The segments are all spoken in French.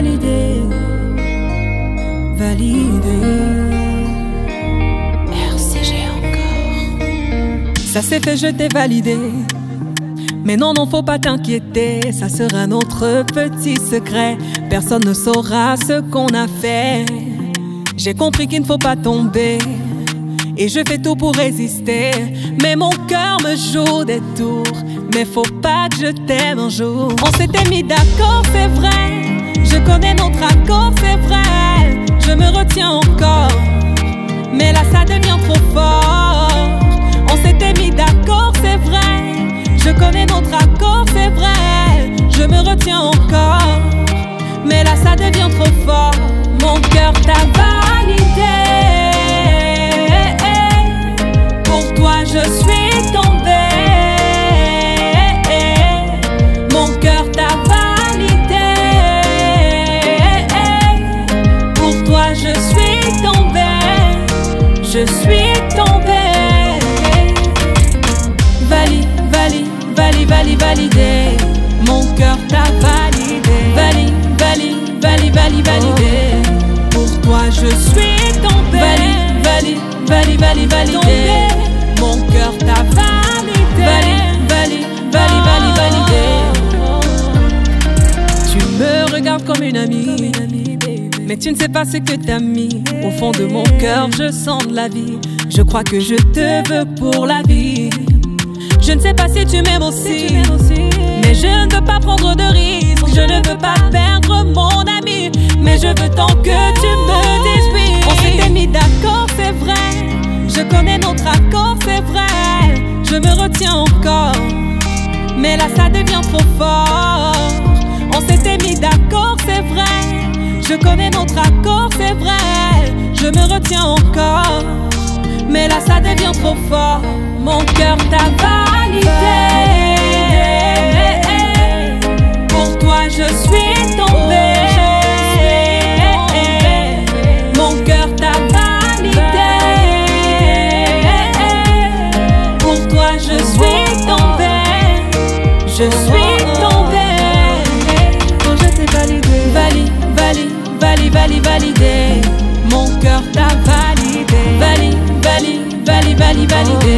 validé, validé. RCG encore. Ça s'est fait, je t'ai validé. Mais non, non, faut pas t'inquiéter, ça sera notre petit secret. Personne ne saura ce qu'on a fait. J'ai compris qu'il ne faut pas tomber, et je fais tout pour résister. Mais mon cœur me joue des tours, mais faut pas que je t'aime un jour. On s'était mis d'accord, c'est vrai, je connais notre accord, c'est vrai. Je me retiens encore, mais là ça devient trop fort. On s'était mis d'accord, c'est vrai, je connais notre accord, c'est vrai. Je me retiens encore, mais là ça devient trop fort. Mon cœur t'a validé, pour toi je suis tombée. Mon cœur t'a validé, pour toi je suis tombée. Je suis tombée. Valide, valide, valide, valide, validé. Mon cœur t'a validé. Valide, valide, valide, valide, validé. Pour toi je suis tombée. Valide, valide, valide, valide, validé. Mon cœur t'a validé. Valide, valide, valide, valide, validé. Tu me regardes comme une amie, mais tu ne sais pas ce que t'as mis. Au fond de mon cœur je sens de la vie. Je crois que je te veux pour la vie. Je ne sais pas si tu m'aimes aussi, mais je ne veux pas prendre de risques. Je ne veux pas perdre mon ami, mais je veux tant que tu me dises oui. On s'était mis d'accord, c'est vrai, je connais notre accord, c'est vrai. Je me retiens encore, mais là ça devient trop fort. On s'était mis d'accord, c'est vrai, je connais notre accord, c'est vrai. Je me retiens encore, mais là ça devient trop fort. Mon cœur t'a validé, pour toi je suis tombée. Mon cœur t'a validé, pour toi je suis tombée. Je suis tombée. Quand je t'ai validé, valide, valide, valide, valide, validé. Mon cœur t'a validé, valide, valide, valide, valide, validé.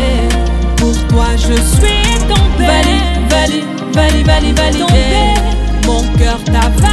Pour toi je suis tombée, valide, valide, valide, valide, validé. Mon cœur t'a validé.